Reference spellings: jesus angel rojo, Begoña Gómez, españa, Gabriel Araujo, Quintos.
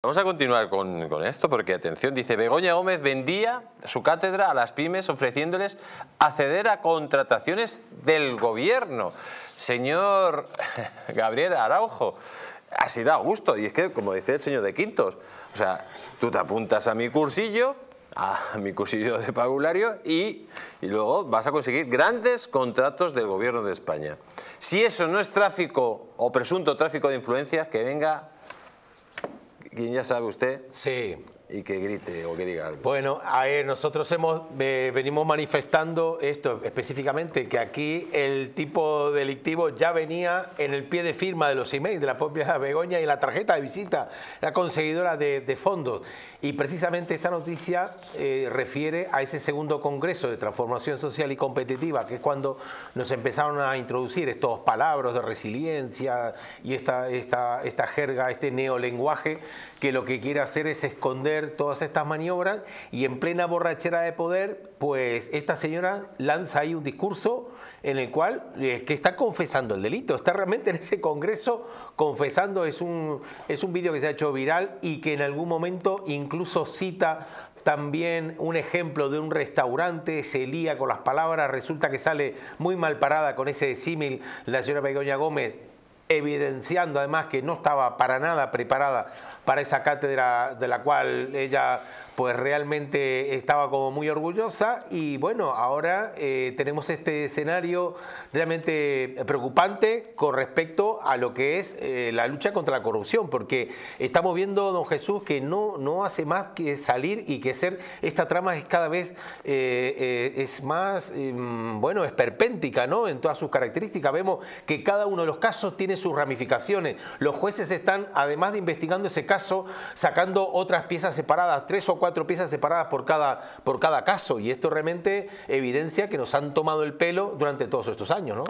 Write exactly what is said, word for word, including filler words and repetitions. Vamos a continuar con, con esto porque, atención, dice Begoña Gómez vendía su cátedra a las pymes ofreciéndoles acceder a contrataciones del gobierno. Señor Gabriel Araujo, así da gusto. Y es que, como dice el señor de Quintos, o sea, tú te apuntas a mi cursillo, a mi cursillo de parvulario y, y luego vas a conseguir grandes contratos del gobierno de España. Si eso no es tráfico o presunto tráfico de influencias, que venga... quien ya sabe usted, sí, y que grite o que diga algo. Bueno, a ver, nosotros hemos, eh, venimos manifestando esto específicamente, que aquí el tipo delictivo ya venía en el pie de firma de los emails de la propia Begoña y la tarjeta de visita, la conseguidora de, de fondos. Y precisamente esta noticia eh, refiere a ese segundo congreso de transformación social y competitiva, que es cuando nos empezaron a introducir estos palabras de resiliencia y esta, esta, esta jerga, este neolenguaje, que lo que quiere hacer es esconder todas estas maniobras, y en plena borrachera de poder, pues esta señora lanza ahí un discurso en el cual es que está confesando el delito, está realmente en ese congreso confesando. Es un, es un vídeo que se ha hecho viral y que en algún momento incluso cita también un ejemplo de un restaurante, se lía con las palabras, resulta que sale muy mal parada con ese símil la señora Begoña Gómez, evidenciando además que no estaba para nada preparada para esa cátedra de la cual ella pues realmente estaba como muy orgullosa. Y bueno, ahora eh, tenemos este escenario realmente preocupante con respecto a lo que es eh, la lucha contra la corrupción, porque estamos viendo, don Jesús, que no, no hace más que salir y que ser esta trama es cada vez eh, eh, es más eh, bueno, esperpéntica, ¿no?, en todas sus características. Vemos que cada uno de los casos tiene sus ramificaciones. Los jueces están, además de investigando ese caso, sacando otras piezas separadas, tres o cuatro cuatro piezas separadas por cada, por cada caso, y esto realmente evidencia que nos han tomado el pelo durante todos estos años, ¿no?